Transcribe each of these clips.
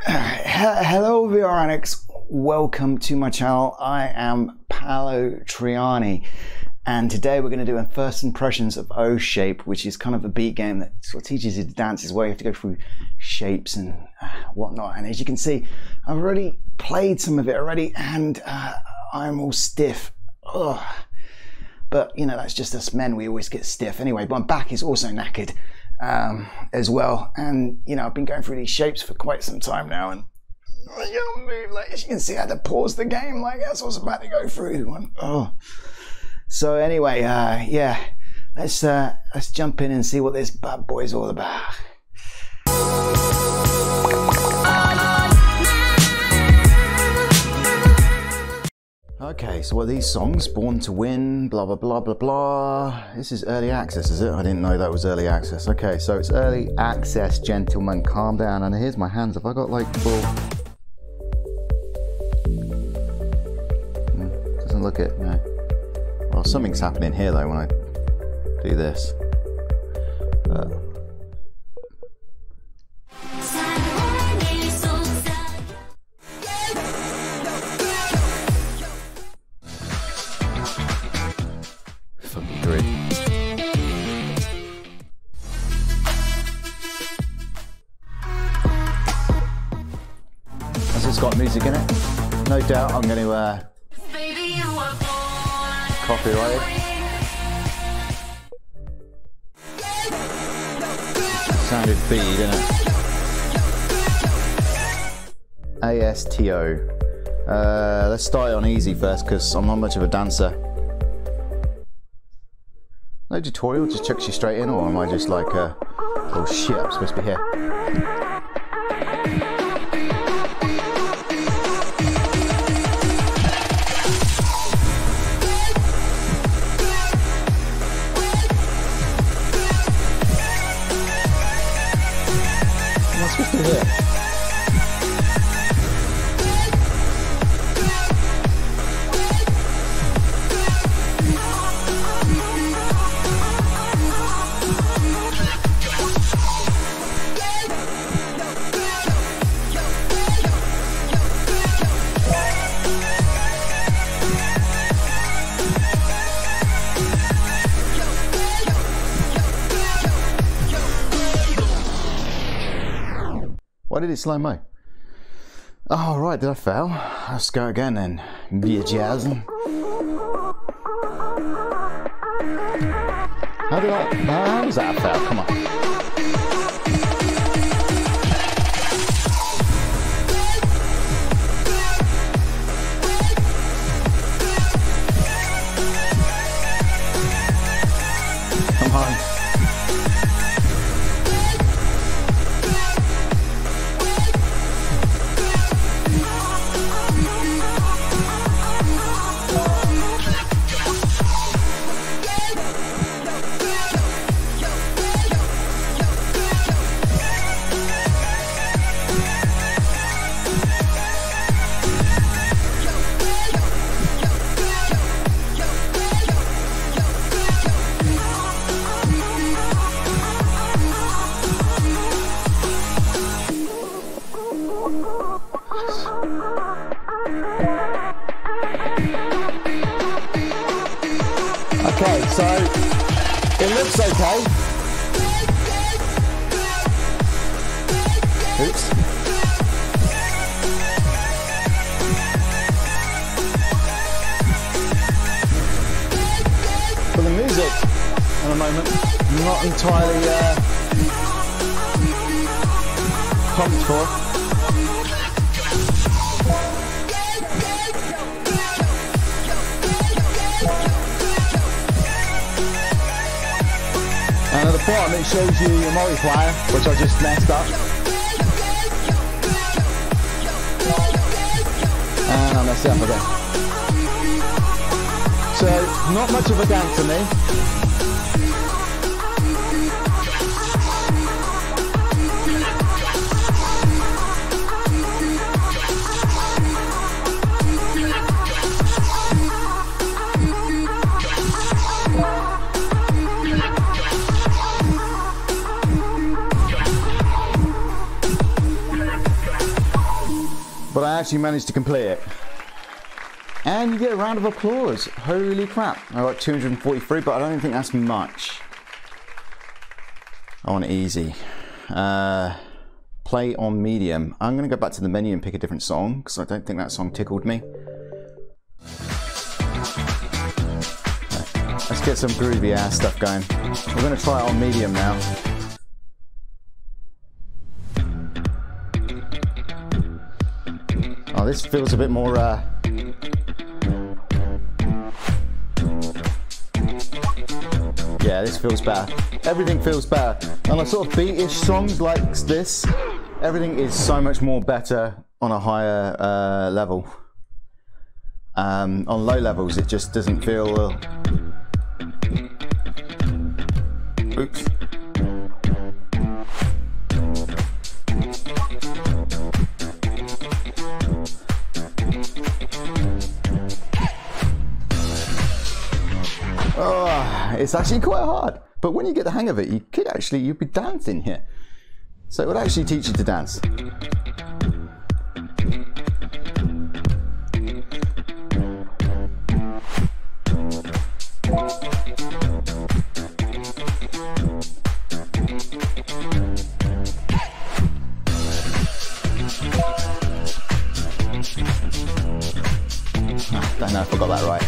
Hello VRanics, welcome to my channel. I am Paolo Triani, and today we're going to do a first impressions of OhShape, which is kind of a beat game that sort of teaches you to dance as well. You have to go through shapes and whatnot, and as you can see, I've already played some of it already, and I'm all stiff. Ugh. But you know, that's just us men, we always get stiff anyway. But my back is also knackered as well, and you know, I've been going through these shapes for quite some time now, and I can't move. Like, as you can see, I had to pause the game. Like, that's what I was about to go through. Oh. So anyway, yeah, let's jump in and see what this bad boy is all about. Okay, so what are these songs? Born to Win, blah, blah, blah, blah, blah. This is early access, is it? I didn't know that was early access. Okay, so it's early access, gentlemen. Calm down. And here's my hands. Have I got like full? Doesn't look it, no. Well, something's happening here though when I do this. It's got music in it, no doubt. I'm going to copyright it. Sounded B, didn't it? ASTO. Let's start it on easy first because I'm not much of a dancer. No tutorial, just chucks you straight in, or am I just like, oh shit, I'm supposed to be here. Why did it slow mo? Oh right, did I fail? Let's go again then. Yeah, jazz. How was that a fail? Come on. Okay, so it looks okay. Oops. But the music at the moment, not entirely pumped for. And at the bottom it shows you your multiplier, which I just messed up. And I messed it up again. So, not much of a dance to me. But I actually managed to complete it. And you get a round of applause. Holy crap. I got 243, but I don't think that's much. I want it easy. Play on medium. I'm going to go back to the menu and pick a different song, because I don't think that song tickled me. Let's get some groovy ass stuff going. We're going to try it on medium now. Oh, this feels a bit more, yeah, this feels better. Everything feels better. And I sort of beat-ish songs like this, everything is so much more better on a higher level. On low levels, it just doesn't feel... Oops. Oh, it's actually quite hard, but when you get the hang of it, you could actually, you'd be dancing here. So it would actually teach you to dance. I don't know if I got that right.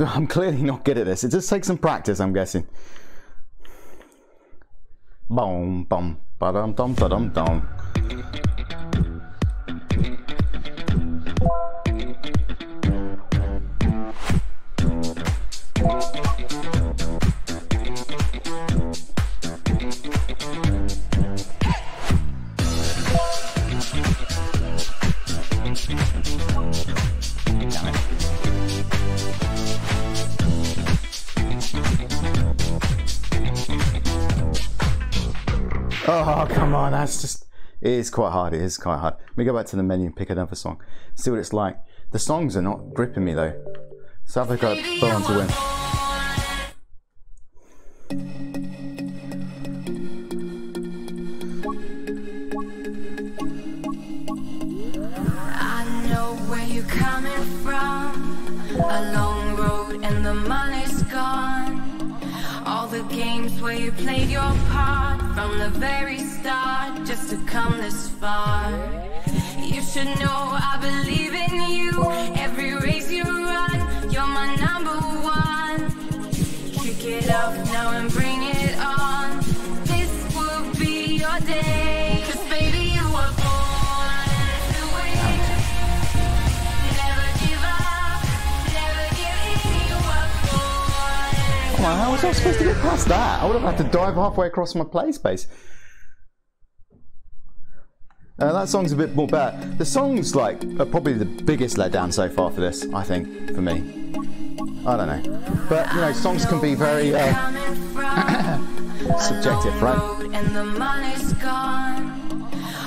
I'm clearly not good at this. It just takes some practice, I'm guessing. Boom, boom, ba-dum, dum, ba-dum, dum. Oh, come on, that's just, it is quite hard, it is quite hard. Let me go back to the menu and pick another song, see what it's like. The songs are not gripping me though. South Africa, Born to Win. I know where you're coming from, a long road and the money's gone. All the games where you played your part, from the very start, just to come this far. You should know I believe in you. Every race you run, you're my number one. Kick it up now and bring it on. This will be your day. 'Cause baby, you were born to win. Never give up, never give in. You were born to win. Wow, how was I supposed to get past that? I would have had to dive halfway across my play space. That song's a bit more better. The songs, like, are probably the biggest letdown so far for this, I think, for me. I don't know. But, you know, songs can be very subjective, right? And the money's gone.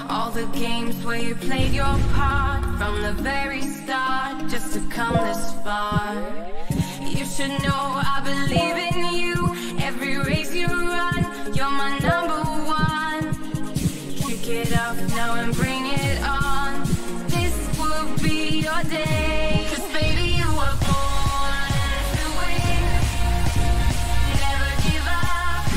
All the games where you played your part, from the very start, just to come this far. You should know I believe in you. Every race you run, you're my number one. Get up now and bring it on. This will be your day. 'Cause baby, you were born to win. Never give up,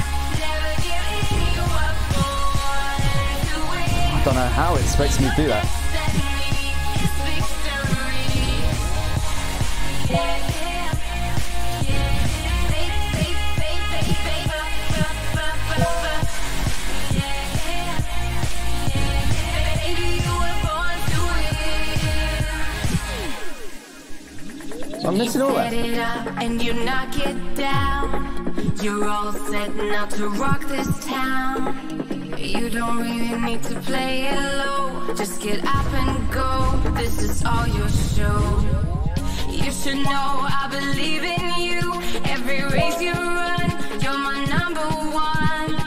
never give in. You were born to win. I don't know how it expects me to do that. I'm missing all that. You set it up and you knock it down. You're all set now to rock this town. You don't really need to play it low. Just get up and go. This is all your show. You should know I believe in you. Every race you run, you're my number one.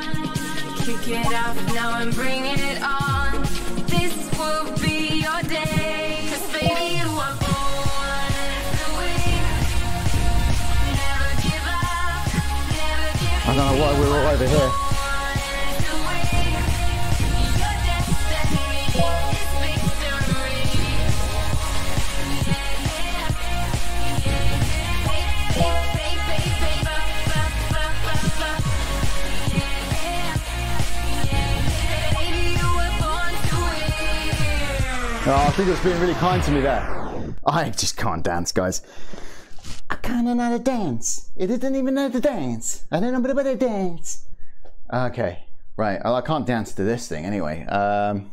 Kick it up now and bring it on. This will be your day. 'Cause baby, you are I don't know why we're all over here. Oh, I think it was being really kind to me there. I just can't dance, guys. I kinda know how to dance. It didn't even know to dance. I don't know how to dance. Okay, right. Well, I can't dance to this thing anyway. But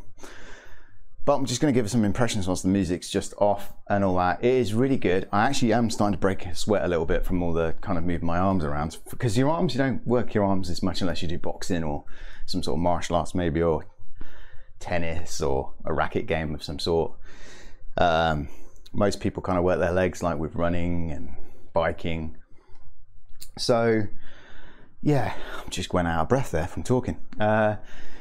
I'm just gonna give some impressions once the music's just off and all that. It is really good. I actually am starting to break a sweat a little bit from all the kind of moving my arms around. Because your arms, you don't work your arms as much unless you do boxing or some sort of martial arts maybe, or tennis or a racket game of some sort. Most people kind of work their legs like with running and biking. So yeah, I just went out of breath there from talking.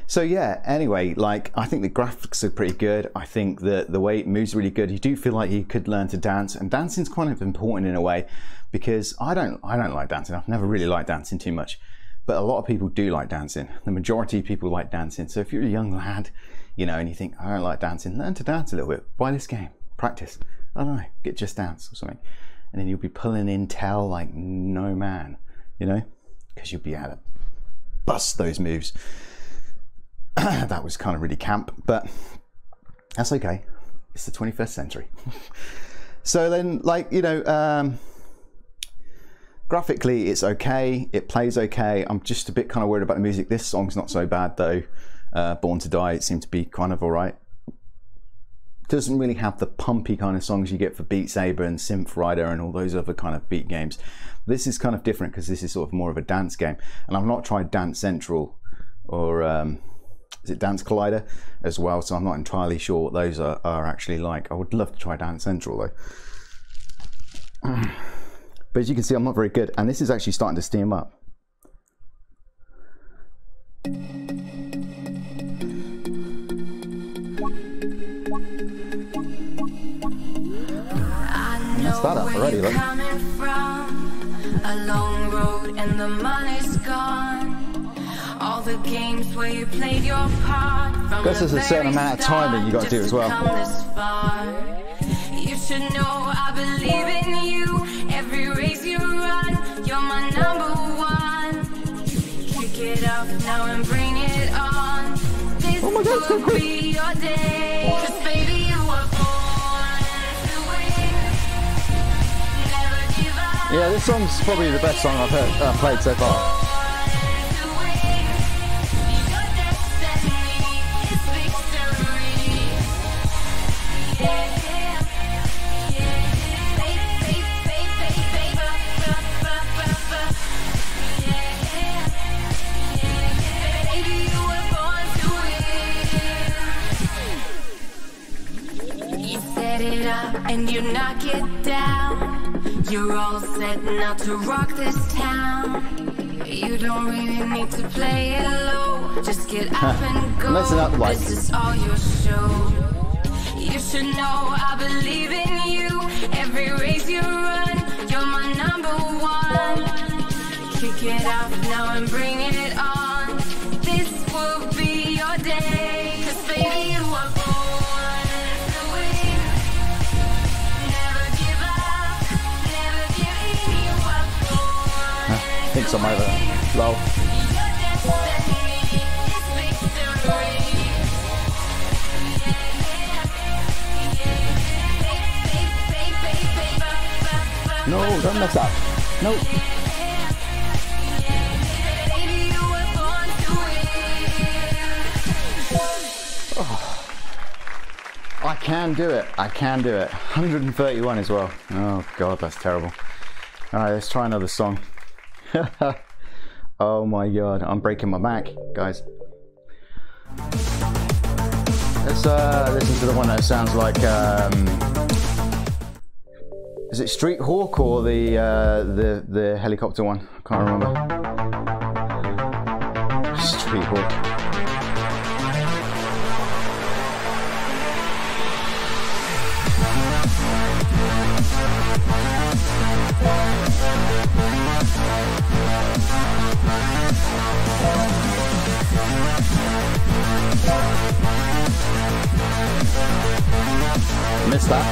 So yeah, anyway, like I think the graphics are pretty good. I think that the way it moves really good. You do feel like you could learn to dance, and dancing's kind of important in a way, because I don't like dancing. I've never really liked dancing too much. But a lot of people do like dancing. The majority of people like dancing. So if you're a young lad, you know, and you think, I don't like dancing, learn to dance a little bit. Buy this game, practice. I don't know, get Just Dance or something. And then you'll be pulling in tail like no man, you know, because you'll be able to bust those moves. That was kind of really camp, but that's okay. It's the 21st century. So then, like, you know, graphically, it's okay. It plays okay. I'm just a bit kind of worried about the music. This song's not so bad though. Born to Die, it seemed to be kind of all right. Doesn't really have the pumpy kind of songs you get for Beat Saber and Synth Rider and all those other kind of beat games. This is kind of different because this is sort of more of a dance game. And I've not tried Dance Central or is it Dance Collider as well? So I'm not entirely sure what those are actually like. I would love to try Dance Central though. But as you can see, I'm not very good, and this is actually starting to steam up. That's that up already, look. A long road and the money's gone. All the games where you played your part. I guess there's a certain amount of timing you got to do as well. You should know I believe in you. Every race you run, you're my number one. Kick it up now and bring it on. This could be your day. Cause baby, you were born to win. Never give up. Yeah, this song's probably the best song I've heard, played so far. And you knock it down. You're all set now to rock this town. You don't really need to play it low. Just get up and go. Listen up, like. This is all your show. You should know I believe in you. Every race you run, you're my number one. Kick it out now and bring it on. This will be your day. Cause baby, you are I think I'm over. Lol. No, don't mess up. No. Oh. I can do it. I can do it. 131 as well. Oh God, that's terrible. All right, let's try another song. Oh my God, I'm breaking my back, guys. Let's listen to the one that sounds like is it Street Hawk or the helicopter one? I can't remember. Street Hawk. Missed that.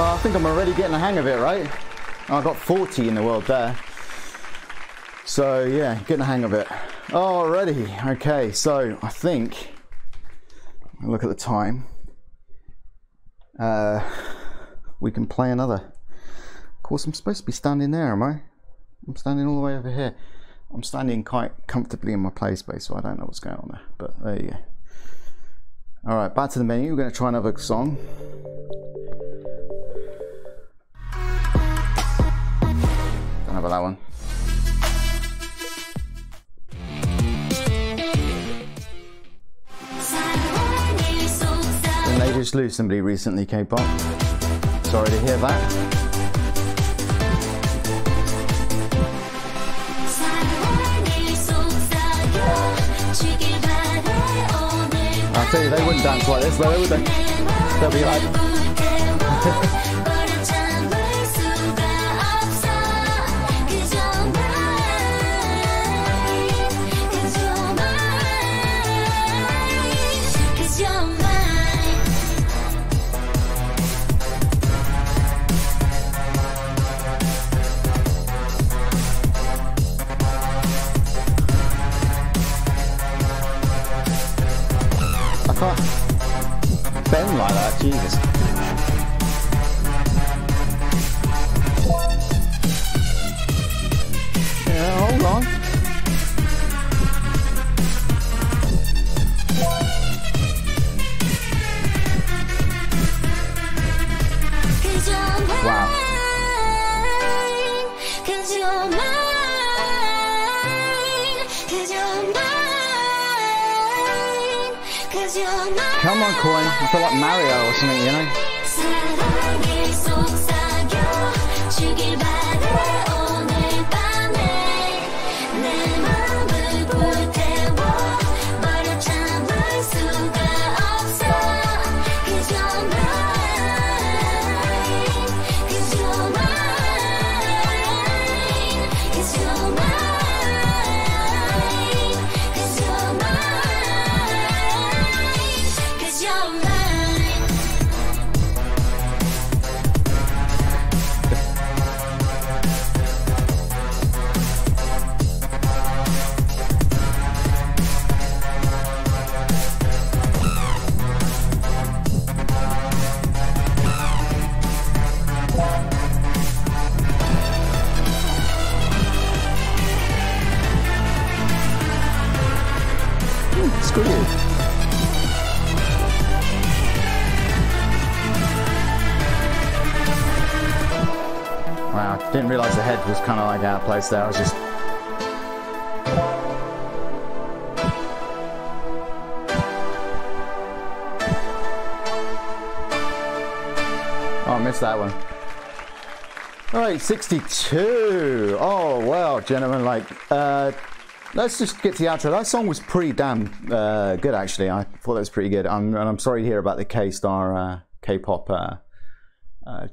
Oh, I think I'm already getting the hang of it, right? Oh, I got 40 in the world there. So yeah, getting the hang of it. Oh, already, okay, so I think, look at the time. We can play another. Of course, I'm supposed to be standing there, am I? I'm standing all the way over here. I'm standing quite comfortably in my play space, so I don't know what's going on there, but there you go. All right, back to the menu. We're going to try another song. Don't know about that one. Didn't they just lose somebody recently, K-pop? Sorry to hear that. I tell you, they wouldn't dance like this though, would they? They'll be like... bend like that, Jesus. Yeah, hold on. Wow. Cause you're mine, cause you're mine. Come on, Coin. I feel like Mario or something, you know? Wow, didn't realise the head was kind of like out of place there. I was just... oh, I missed that one. Alright, 62. Oh, wow, gentlemen, like... let's just get to the outro. That song was pretty damn good, actually. I thought that was pretty good. And I'm sorry to hear about the K-pop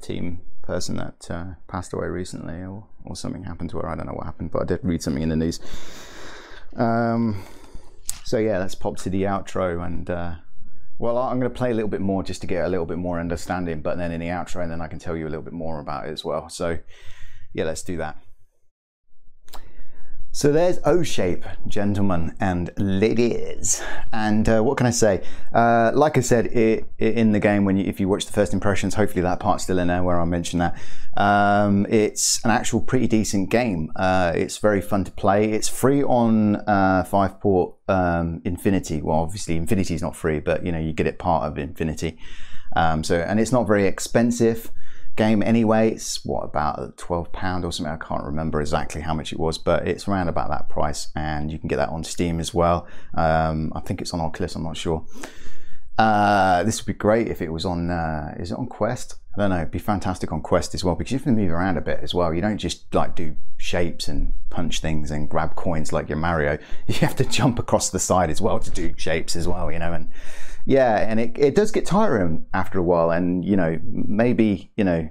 team person that passed away recently, or something happened to her. I don't know what happened, but I did read something in the news. So yeah, let's pop to the outro. And well, I'm going to play a little bit more just to get a little bit more understanding, but then in the outro, and then I can tell you a little bit more about it as well. So yeah, let's do that. So there's OhShape, gentlemen and ladies. And what can I say? Like I said, in the game, if you watch the first impressions, hopefully that part's still in there where I mentioned that. It's an actual pretty decent game. It's very fun to play. It's free on 5-port Infinity. Well, obviously Infinity is not free, but you know, you get it part of Infinity. And it's not very expensive game anyway. It's what, about £12 or something? I can't remember exactly how much it was, but it's around about that price, and you can get that on Steam as well. I think it's on Oculus, I'm not sure. This would be great if it was on is it on Quest? I don't know, it'd be fantastic on Quest as well, because you can move around a bit as well. You don't just like do shapes and punch things and grab coins like your Mario. You have to jump across the side as well to do shapes as well, you know. And yeah, and it does get tiring after a while, and you know, maybe, you know,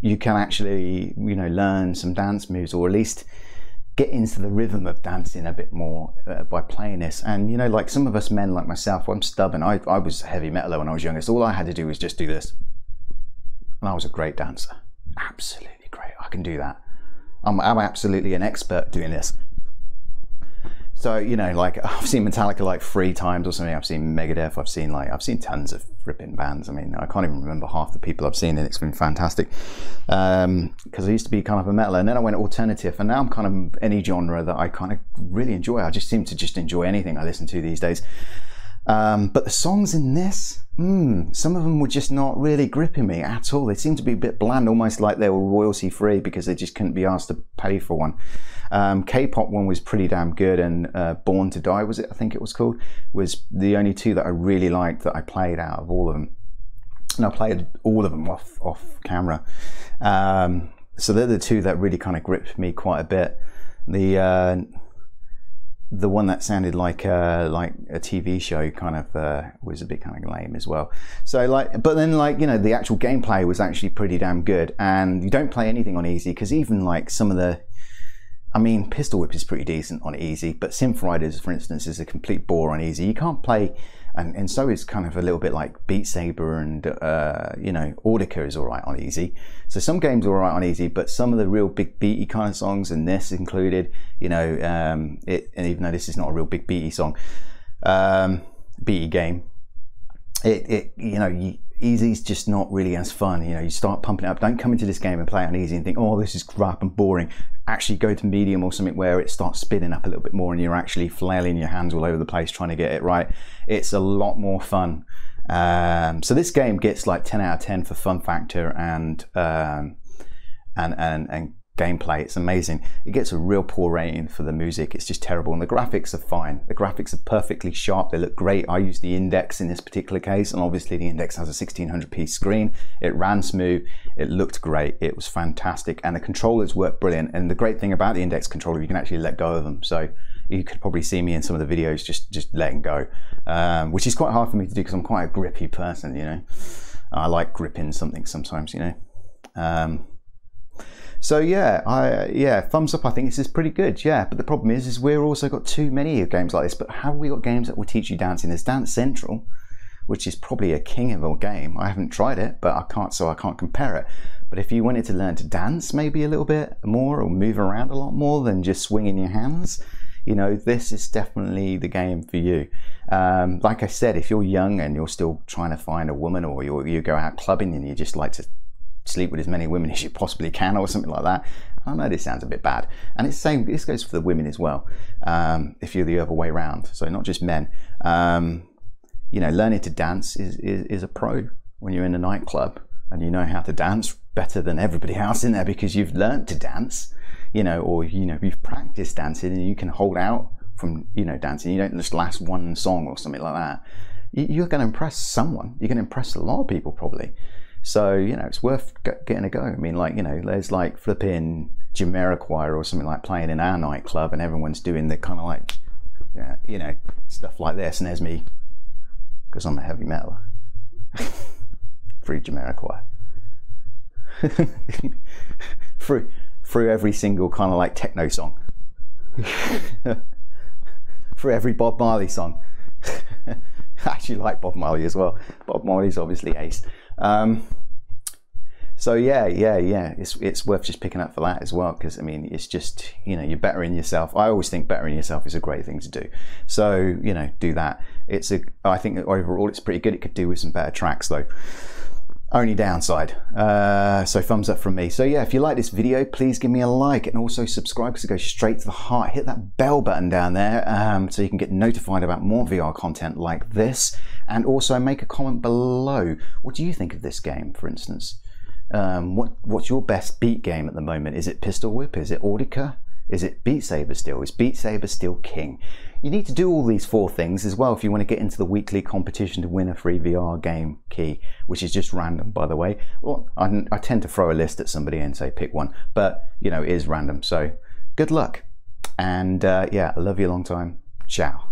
you can actually, you know, learn some dance moves, or at least get into the rhythm of dancing a bit more by playing this. And you know, like some of us men like myself, I'm stubborn. I was heavy metaler when I was younger, so all I had to do was just do this. and I was a great dancer. Absolutely great. I can do that. I'm absolutely an expert doing this. So, you know, like, I've seen Metallica like 3 times or something. I've seen Megadeth. I've seen tons of ripping bands. I mean, I can't even remember half the people I've seen, and it's been fantastic. Because I used to be kind of a metal, and then I went alternative, and now I'm kind of any genre that I kind of really enjoy. I just seem to just enjoy anything I listen to these days. But the songs in this, some of them were just not really gripping me at all. They seemed to be a bit bland, almost like they were royalty free because they just couldn't be asked to pay for one. K-pop one was pretty damn good, and Born to Die, was it, I think it was called, was the only 2 that I really liked that I played out of all of them. And I played all of them off camera. So they're the 2 that really kind of gripped me quite a bit. The one that sounded like a TV show kind of was a bit kind of lame as well. So like, but then like, you know, the actual gameplay was actually pretty damn good, and you don't play anything on easy, because even like some of the, I mean, Pistol Whip is pretty decent on easy, but Synth Riders, for instance, is a complete bore on easy. You can't play, and so is kind of a little bit like Beat Saber and, you know, Audica is all right on easy. So some games are all right on easy, but some of the real big beaty kind of songs, and this included, you know, and even though this is not a real big beaty song, beaty game, you know, easy's just not really as fun. You know, you start pumping it up. Don't come into this game and play it on easy and think, oh, this is crap and boring. Actually go to medium or something where it starts spinning up a little bit more and you're actually flailing your hands all over the place trying to get it right. It's a lot more fun. So this game gets like 10 out of 10 for fun factor and gameplay. It's amazing. It gets a real poor rating for the music. It's just terrible, and the graphics are fine. The graphics are perfectly sharp. They look great. I used the Index in this particular case, and obviously the Index has a 1600p screen. It ran smooth. It looked great. It was fantastic, and the controllers worked brilliant. And the great thing about the Index controller, you can actually let go of them. So you could probably see me in some of the videos just letting go, which is quite hard for me to do because I'm quite a grippy person. You know, I like gripping something sometimes. You know. So yeah, yeah, thumbs up. I think this is pretty good, yeah. But the problem is we're also got too many games like this. But have we got games that will teach you dancing? There's Dance Central, which is probably a king of a game. I haven't tried it, but I can't compare it. But if you wanted to learn to dance maybe a little bit more or move around a lot more than just swinging your hands, you know, this is definitely the game for you. Like I said, if you're young and you're still trying to find a woman, or you go out clubbing and you just like to sleep with as many women as you possibly can or something like that. I know this sounds a bit bad, and it's same, this goes for the women as well, if you're the other way around, so not just men. You know, learning to dance is a pro when you're in a nightclub and you know how to dance better than everybody else in there because you've learned to dance, you know, or you know, you've practiced dancing and you can hold out from, you know, dancing. You don't just last one song or something like that. You're going to impress someone. You're going to impress a lot of people probably. So, you know, it's worth getting a go. I mean, like, you know, there's like flipping Jamiroquai or something like playing in our nightclub and everyone's doing the kind of like, you know, stuff like this. And there's me, because I'm a heavy metaler. Free Jamiroquai. through every single kind of like techno song. Through every Bob Marley song. I actually like Bob Marley as well. Bob Marley's obviously ace. So yeah, it's worth just picking up for that as well, because I mean, it's just, you know, you're bettering yourself. I always think bettering yourself is a great thing to do, so, you know, do that. It's a, I think overall it's pretty good. It could do with some better tracks though, only downside. So thumbs up from me. So yeah, if you like this video, please give me a like, and also subscribe because it goes straight to the heart. Hit that bell button down there, so you can get notified about more VR content like this. And also make a comment below. What do you think of this game, for instance? What's your best beat game at the moment? Is it Pistol Whip? Is it Audica? Is it Beat Saber still? Is Beat Saber still king? You need to do all these 4 things as well if you want to get into the weekly competition to win a free VR game key, which is just random, by the way. Well, I tend to throw a list at somebody and say pick one, but, you know, it is random. So good luck. And yeah, I love you a long time. Ciao.